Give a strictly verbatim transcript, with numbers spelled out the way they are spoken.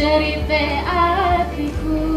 cerita hatiku.